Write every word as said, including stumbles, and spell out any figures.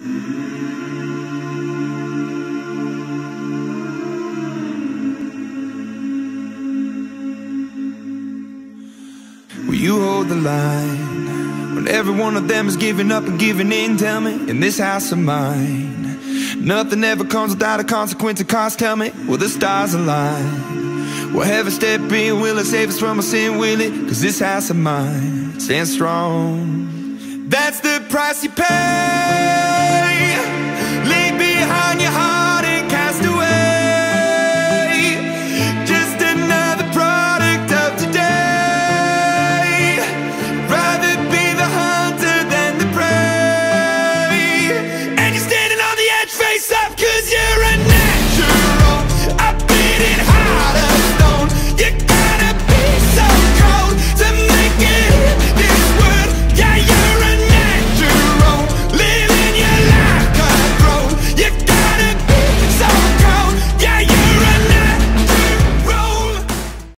Will you hold the line when every one of them is giving up and giving in? Tell me, in this house of mine, nothing ever comes without a consequence or cost. Tell me, will the stars align? Will heaven step in? Will it save us from our sin? Will it? Cause this house of mine stands strong. That's the price you pay.